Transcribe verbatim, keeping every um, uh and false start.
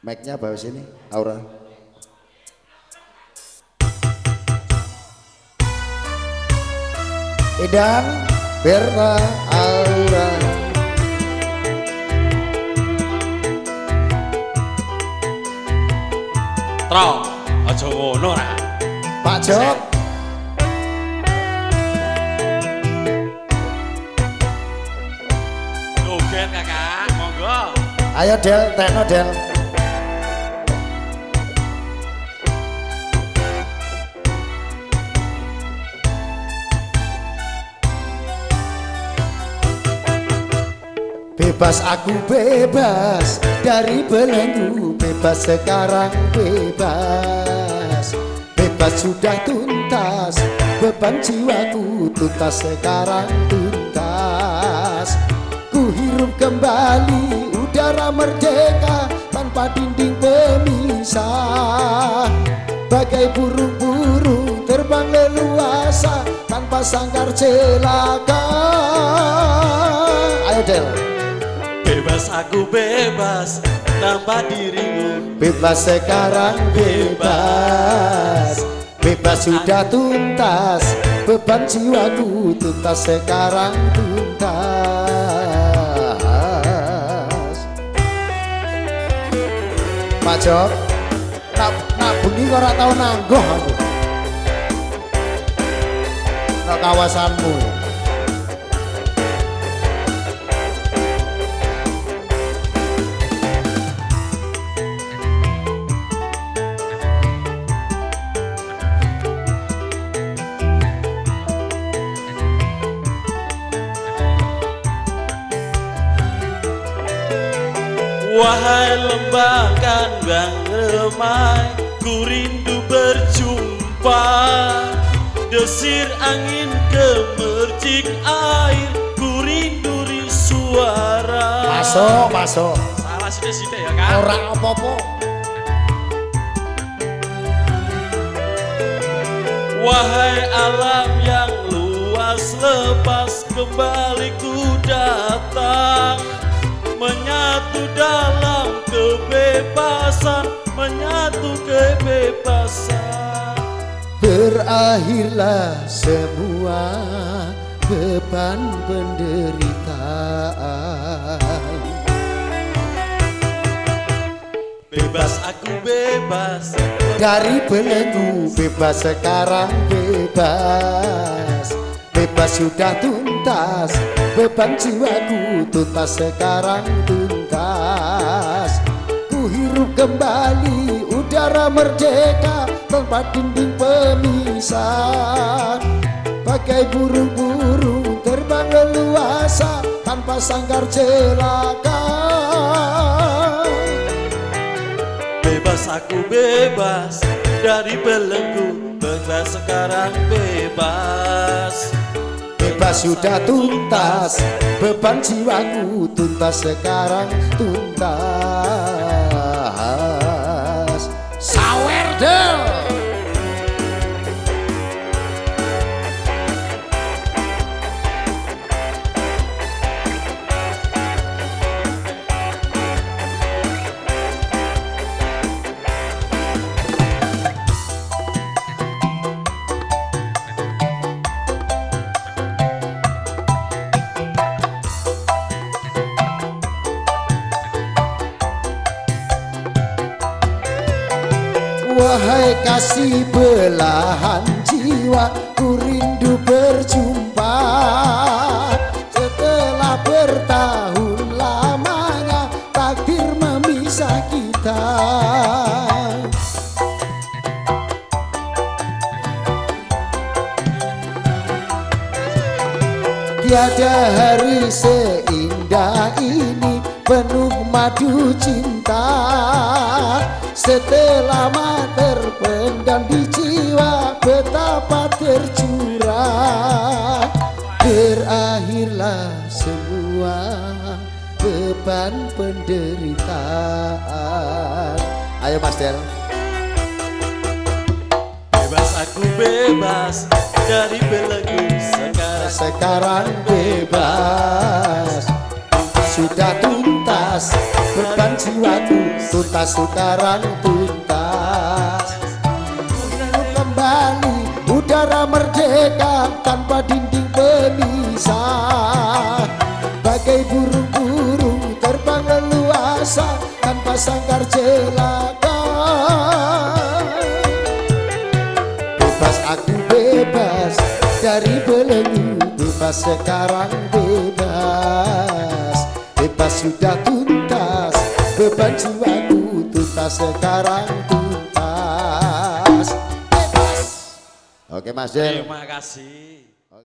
Mic-nya bawah sini, Aura. Idan, Berta, Aura. Trong, aja ngono ra. Pak Jok. Joget Kakak, monggo. Ayo Del, tekno Del. Bebas aku bebas dari belenggu, bebas sekarang bebas. Bebas sudah tuntas, beban jiwaku tuntas sekarang tuntas. Ku hirup kembali udara merdeka tanpa dinding pemisah. Bagai burung-burung terbang leluasa tanpa sangkar celaka. Ayo Del. Bebas aku bebas tanpa dirimu, bebas sekarang bebas. Bebas sudah tuntas, beban jiwaku tuntas sekarang tuntas. Pak Jok, nak nak bengi kok ora tau nanggoh aku. Nak kawasanmu. Wahai lembakan bang remai, ku rindu berjumpa. Desir angin kemercik air, ku rindu ri suara. Masuk, masuk. Salah sini-sini ya kan? Orang apa-apa. Wahai alam yang luas, lepas kembali ku datang. Menyatu dalam kebebasan, menyatu kebebasan. Berakhirlah semua beban penderitaan. Bebas aku bebas dari belenggu, bebas sekarang bebas. Bebas sudah tuntas, beban jiwaku tuntas sekarang tuntas. Ku hirup kembali udara merdeka tanpa dinding pemisah. Bagai burung-burung terbang leluasa tanpa sangkar celaka. Bebas aku bebas dari belenggu, bebas sekarang bebas. Bebas sudah tuntas, beban jiwaku tuntas sekarang tuntas. Sawer Del. Wahai kasih belahan jiwa, ku rindu berjumpa. Setelah bertahun lamanya takdir memisah kita. Tiada hari seindah ini penuh madu cinta. Setelah terpendam di jiwa, betapa tercurah. Berakhirlah semua beban penderitaan. Ayo Mas Del. Bebas aku bebas dari belenggu, sekarang sekarang bebas. sudah tuntas, beban jiwaku tuntas, udarang tuntas. Lalu kembali udara merdeka tanpa dinding pemisah. Bagai burung-burung terbang leluasa tanpa sangkar celaka. Bebas aku bebas dari belenggu, bebas sekarang bebas. Bebas sudah tuntas, beban jiwaku tuntas sekarang tuntas. Bebas. Oke Mas Del. Terima kasih.